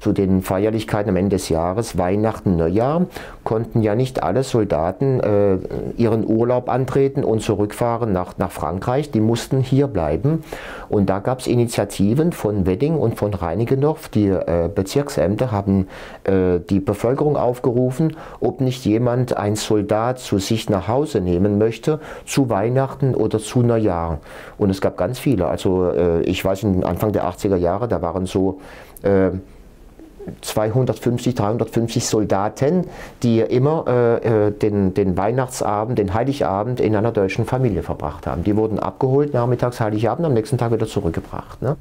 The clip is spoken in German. zu den Feierlichkeiten am Ende des Jahres, Weihnachten, Neujahr, konnten ja nicht alle Soldaten ihren Urlaub antreten und zurückfahren nach Frankreich. Die mussten hier bleiben. Und da gab es Initiativen von Wedding und von Reinickendorf. Die Bezirksämter haben die Bevölkerung aufgerufen, ob nicht jemand einen Soldat zu sich nach Hause nehmen möchte, zu Weihnachten oder zu Neujahr. Und es gab ganz viele. Also ich weiß, Anfang der 80er Jahre, da waren so 250, 350 Soldaten, die immer den Weihnachtsabend, den Heiligabend in einer deutschen Familie verbracht haben. Die wurden abgeholt nachmittags Heiligabend, am nächsten Tag wieder zurückgebracht, ne?